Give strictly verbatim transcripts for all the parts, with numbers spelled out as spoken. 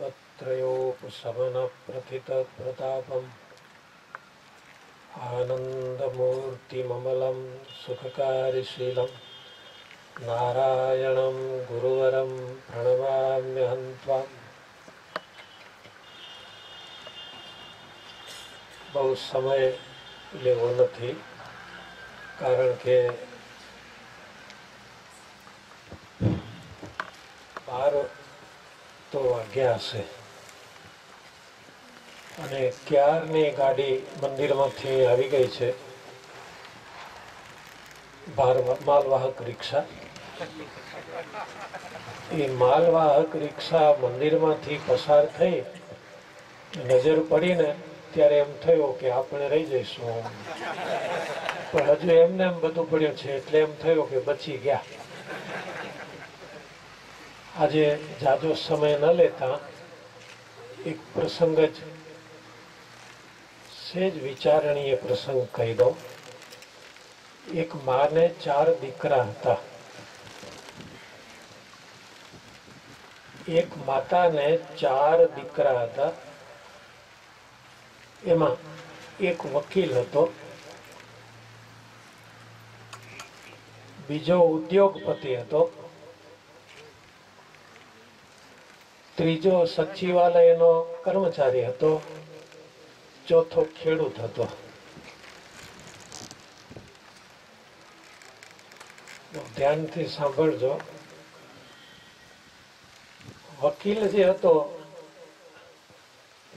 पत्रयोपशमनप्रथितप्रतापम् आनन्दमूर्तिममलं सुखकारिशीलं नारायणं गुरुवरं प्रणवाम्यहं त्वाम्। बहुत समय लेवो नथी कारण के बार तो आज्ञा से अने क्यारनी गाड़ी मंदिर मांथी आवी गई छे। बार मालवाहक रिक्शा ये मालवाहक रिक्शा मंदिर मांथी पसार थई नजर पड़ी ने त्यारे एम थयो के आपणे रही जईशुं, पण हजू एमने एम बधुं पड्युं छे एटले एम थयो के बची गया। आजे जाजो समय न लेता एक प्रसंग ज सेज विचारणीय प्रसंग कही दो। एक माँ ने चार दीकरा था। एक माता ने चार दीकरा था। एमा एक वकील हतो, बीजो उद्योगपति हतो, त्रीजो सचिवालय नो कर्मचारी हतो, चौथो खेडूत हतो। ध्यान थी सांभळजो। वकील जे हतो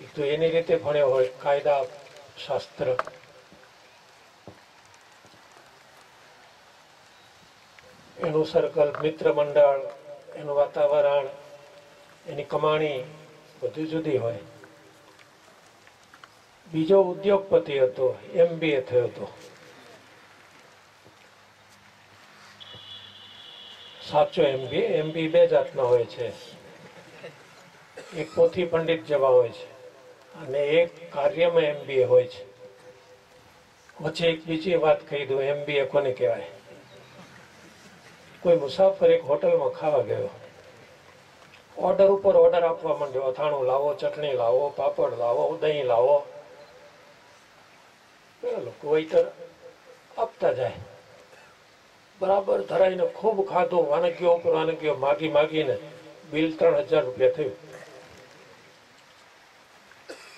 एक तो एनी रीते भण्यो होय कायदा शास्त्र, एनुं सर्कल मित्र मंडळ, एनुं वातावरण, एनी कमाणी बधुं जुदी होय। बीजो उद्योगपति हतो, एमबीए थयो तो, साचो एमबीए। एमबी बे जातना होय छे, एक पोथी पंडित जेवा होय छे अने एक कार्यमां एमबीए होय छे। वच्चे एक बीजी वात कही दूं, एमबीए कोने कहेवाय? कोई मुसाफर एक होटल में खावा गयो, ऑर्डर उपर ऑर्डर आपवा मांड्यो, अथाणुं लावो, चटणी लावो, पापड़ लावो, दही लावो। वेटर आपता जाए, बराबर धराई ने खूब खाधो, वानगीओ पर वानगीओ मागी मागी ने बिल तीन हजार रुपया थयो।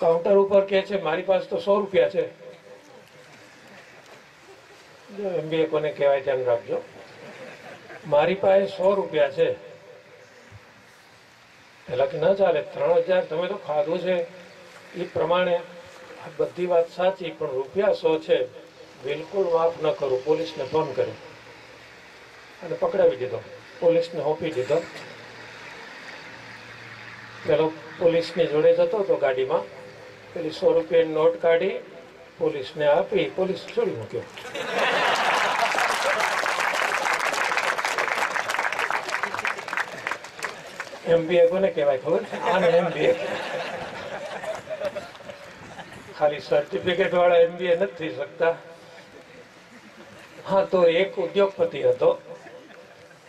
काउंटर ऊपर कहे छे मारी पास तो सौ रुपया छे। एमबीए कोने कहेवाय ध्यान राखजो। मारी पास सौ रुपया छे एटले के न चाले, तीन हजार तमे तो खाधो छे ई प्रमाणे बधी बात साची, पण रुपया सौ छे बिलकुल माफ न करूं। पुलिस ने फोन कर्यो अने पकड़ावी दीधो, पुलिस ने होपी दीधो। पेलो पुलिस ने जोड़े जतो तो गाड़ी में पेली सौ रुपया नोट काढ़ी पुलिस ने आपी, पुलिस छोड़ी मूक्यो। एमबीए कोने कहेवाय खबर छे? आने एमबीए खाली सर्टिफिकेट वाला एमबीए नहीं थी सकता। हाँ, तो एक उद्योगपति हतो,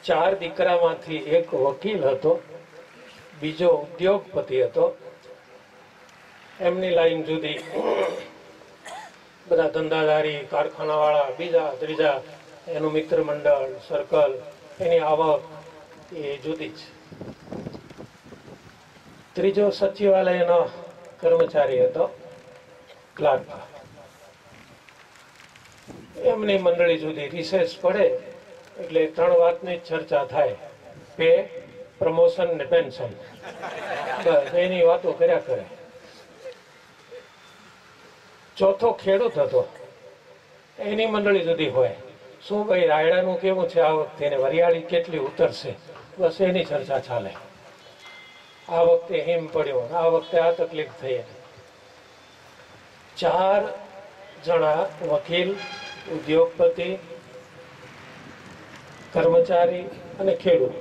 चार दीकरा मांथी एक वकील हतो, बीजो उद्योगपति हतो, एमनी लाइन जुदी, बधा धंधाधारी कारखाना वाला, बीजा त्रीजा एनु मित्र मंडल सर्कल एनी आवक ए जुदी छे। त्रीजो सचिवालयनो कर्मचारी हतो, एमनी मंडली जुदी। रिसेस पड़े एटले त्रण वातनी चर्चा थाय, पे, प्रमोशन ने पेन्शन। बस एनी वातो कर्या करे। चौथो खेडूत हतो, एनी मंडली जुदी होय, शुं भाई रायडानुं केवुं छे आ वखते ने वरियाळी केटली उतरशे, बस एनी चर्चा चाले। आ वखते हिम पड्यो, आ वखते आ तकलीफ थई। चार जना वकील, उद्योगपति, कर्मचारी अने खेडूत,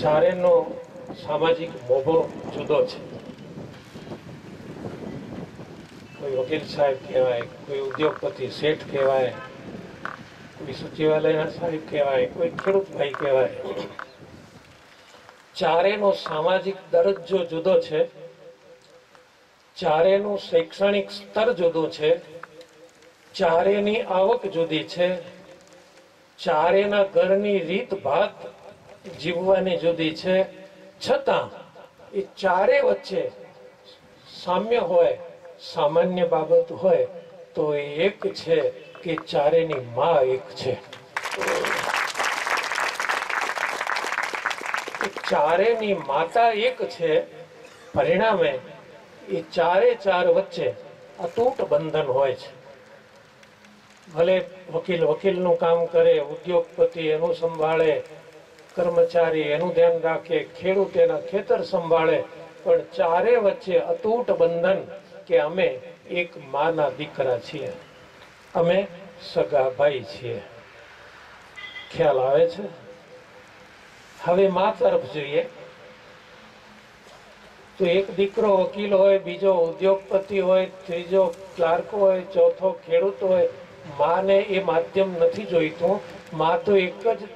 चारेनो सामाजिक मोभो जुदो छे। कोई वकील साहेब कहेवाय, कोई उद्योगपति सेठ कहेवाय, कोई सचिवालयना साहेब कहेवाय, कोई खेडूत भाई कहेवाय। ચારેનો સામાજિક દરજ્જો જુદો છે, ચારેનું શૈક્ષણિક સ્તર જુદું છે, ચારેની આવક જુદી છે, ચારેના ઘરની રીતભાત જીવવાની જુદી છે, છતાં એ ચારે વચ્ચે સામ્ય હોય, સામાન્ય બાબત હોય તો એ એક છે કે ચારેની માં એક છે। चारेनी माता एक छे, परिणामे ये चारे चार वच्चे अतूट बंधन होय छे। भले वकील वकील नु काम करे, उद्योगपति एनु संभाळे, कर्मचारी एनु ध्यान राखे, खेडूत एना खेतर संभाळे, पण चारे वच्चे अतूट बंधन के अमे एक माना दीकरा छीए, अमे सगा भाई छीए। ख्याल आवे छे? हवे मां तरफ जोईए तो एक दीकरो वकील होय, बीजो उद्योगपति होय, त्रीजो क्लार्क होय, चौथो खेडूत होय, मां ने ए माध्यम नथी जोईतुं। मां तो एक ज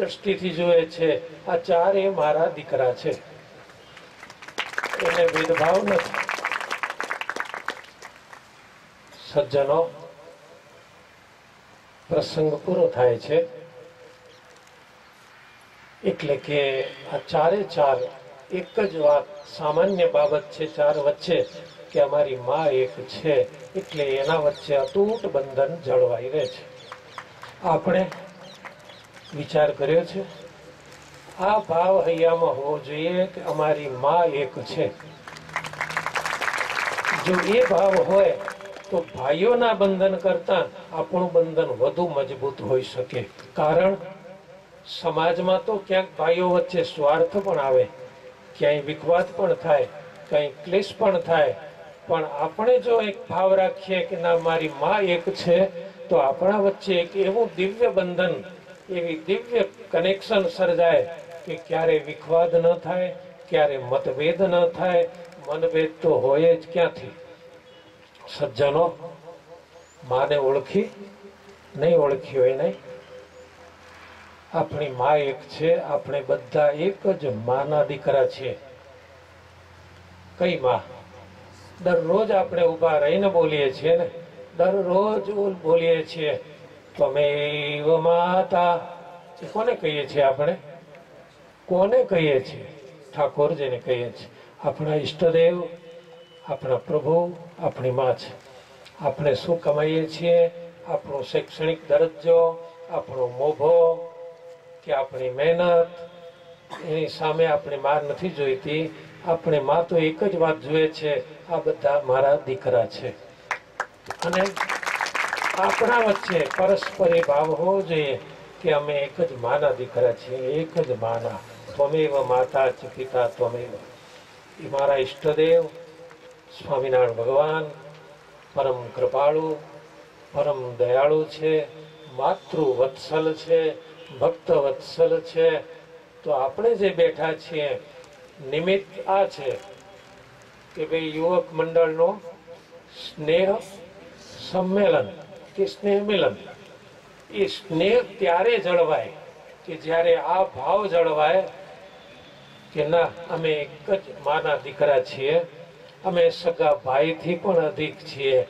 दृष्टिथी जोए छे आ चारे मारा दीकरा छे, एने भेदभाव नथी। सज्जनो, प्रसंग पूरो थाय छे। એટલે કે આ ચારે ચાર એક જ વાત, સામાન્ય બાબત છે ચાર વચ્ચે કે અમારી માં એક છે, એટલે એના વચ્ચે અતૂટ બંધન જળવાઈ રહે છે। આપણે વિચાર કર્યો છે? આ ભાવ હૈયામાં હોવો જોઈએ કે અમારી માં એક છે। જો એ ભાવ હોય તો ભાઈઓના બંધન કરતાં આપણું બંધન વધુ મજબૂત હોઈ શકે। કારણ समाज में तो क्या भाईओ वच्चे स्वार्थ पण आवे, कहीं विखवाद पण थाय, कहीं क्लेश पण थाय, पण आपणे जो एक भाव राखीए कि ना मारी मां एक छे तो आपणा वच्चे एक एवुं दिव्य बंधन, एवी दिव्य कनेक्शन सर्जाय कि क्यारे विखवाद न थाय, क्यारे मतभेद न थाय। मनभेद तो होय ज क्यांथी। सज्जनो, माने ओळखी नहीं, ओळखी होय नहीं, अपनी माँ एक छे, अपने बद्धा एक ज माना दीकरा छे। कई माँ दररोज आपने उभा रहीने बोलीए छे ने, दररोज बोलीए छे त्वमेव माता। कोने कहीए छे आपने? कोने कहीए छे? ठाकुरजी ने कहीए छे। अपना इष्टदेव, अपना प्रभु अपनी माँ छे। अपने शुं कमाईए छे? आपणो शैक्षणिक दरजो, आपणो मोभो कि अपनी मेहनत, एनी सामे अपनी मां नथी जोईती। अपनी मां तो एक ज वात जोए छे, आ बधा मारा दीकरा छे। अने आपणा वच्चे परस्पर भाव होवो जोईए कि अमे एक ज माना दीकरा छे, एक ज माना। त्वमेव माता च पिता त्वमेव। ए मारा इष्टदेव स्वामीनारायण भगवान परम कृपाळु, परम दयाळु छे, मातृ वत्सल छे, भक्त वत्सल छे। तो आपणे जे बैठा छे निमित्त आ छे कि भाई युवक मंडळनो स्नेह सम्मेलन के स्नेह मिलन। ए स्नेह त्यारे जळवाय कि ज्यारे आ भाव जळवाय कि ना अमे एक ज माना दीकरा छीए, अमे सगा भाई थी पण अधिक छीए।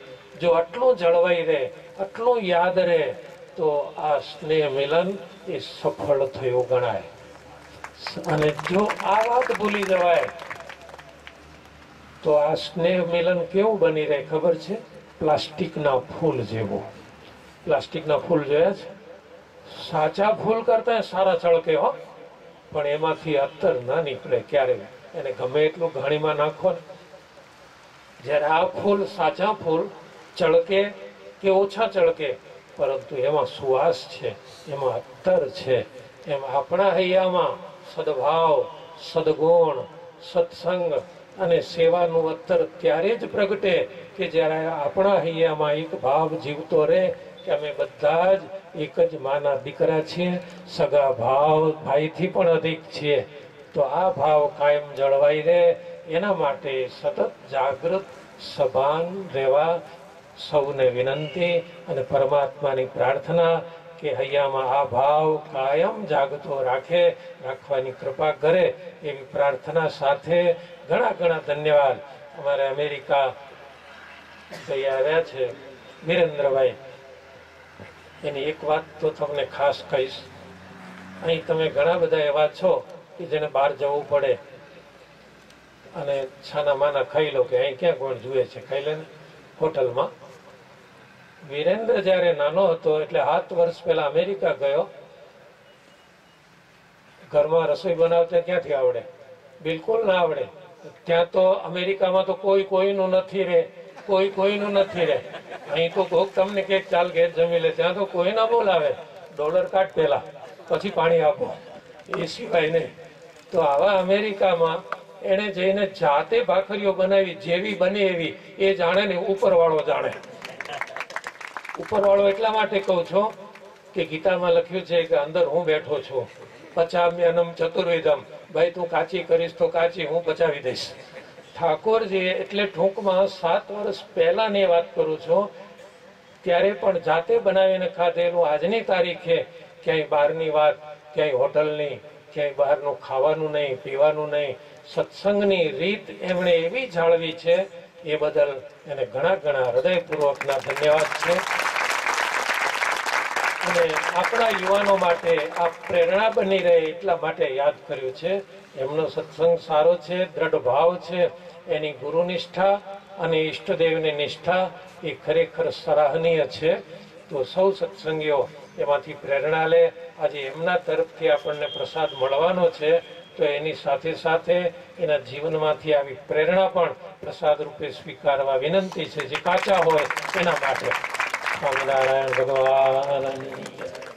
जो आटलुं जळवाई रहे, आटलुं याद रहे तो आ स्नेह मिलन ये सफल थयो गणाय। अने जो आ वात भूली जवाय तो आ स्नेह मिलन केवुं बनी रहे खबर छे? प्लास्टिकना फूल जेवो। प्लास्टिकना फूल जोया छे? साचा फूल करता सारा चळके हो, पण एमांथी अत्तर ना निकळे क्यारे। एने गमे एटलुं घाणीमां नाखो ने, ज्यारे आ फूल साचा फूल चळके के ओछा चळके, परंतु एमां सुवास छे, एमां अत्तर छे। एम आपणा हैयामां सद्भाव, सद्गुण, सत्संग अने सेवानुं अत्तर त्यारे ज प्रगटे के ज्यारे आपणा हैयामां एक भाव जीवतो रहे कि अमे बधा ज एक ज माना दीकरा छीए, सगा भाव भाईथी पण अधिक छीए। तो आ भाव कायम जळवाई रहे एना माटे सतत जागृत सभान रहेवा સૌને વિનંતી અને પરમાત્માની પ્રાર્થના के हया में आ भाव कायम जागतो राखे, राखवानी कृपा करे एवी प्रार्थना साथे घणा घणा धन्यवाद। अमारे अमेरिका जई आव्या छे वीरेंद्रभाई, एनी एक बात तो तमने खास कहीश। अहीं तमे घणा बधा एवा छो कि जेने बहार जवुं पड़े अने छाना माना खाई लो के अहीं क्यां कोण जुए छे, खाई लेने होटल में। वीरेंद्र जारे नानो हतो एटले सात वर्ष पहेला अमेरिका गयो। घर में रसोई बनावता क्यांथी आवडे, बिलकुल ना आवडे। त्यां तो अमेरिका में तो कोई कोईनुं नथी रहे, कोई कोईनुं नथी रहे। अहीं तो कोक तमने के चाल घेर जमी ले, त्यां तो कोई ना बोलावे, डॉलर काट पहेला पछी पाणी आपो, ए सिवाय नहीं। तो आवा अमेरिका में एने जईने जाते भाखरीओ बनावी, जेवी बने एवी ए जाणे ने उपरवाळो जाणे। उपरवाळो एटला माटे कहूं छो के गीता में लख्युं छे के अंदर हूँ बैठो छो, पचाम्यनम चतुर्विधम, भाई तू काची करीश तो काची हूँ पचावी दईश। ठाकोरजीए एटले टूंक में सात वर्ष पहला ने बात करूँ छो, त्यारे पण जाते बनावीने खाधेलुं आजनी तारीखे क्यांय बहारनी वात, क्यांय होटलनी, क्यांय बहारनुं खावानुं नहीं, पीवानुं नहीं। सत्संगनी रीत एमणे एवी जाळवी छे, ए बदल एने घणा घणा हृदयपूर्वकना धन्यवाद छे। अने आपणा युवानो माटे आ प्रेरणा बनी रहे एटला माटे याद कर्युं छे। एमनो सत्संग सारो छे, दृढ़ भाव छे, एनी गुरु निष्ठा अने ईष्टदेवनी निष्ठा ए खरेखर सराहनीय छे। तो सौ सत्संगीओ एमांथी प्रेरणा ले। आज एमना तरफथी आपणने प्रसाद मळवानो छे, तो एनी साथे साथे एना जीवनमांथी आवी प्रेरणा पण प्रसाद रूपे स्वीकारवा विनंती छे, जे काचा होय एना माटे। स्वामिनारायण भगवाननी।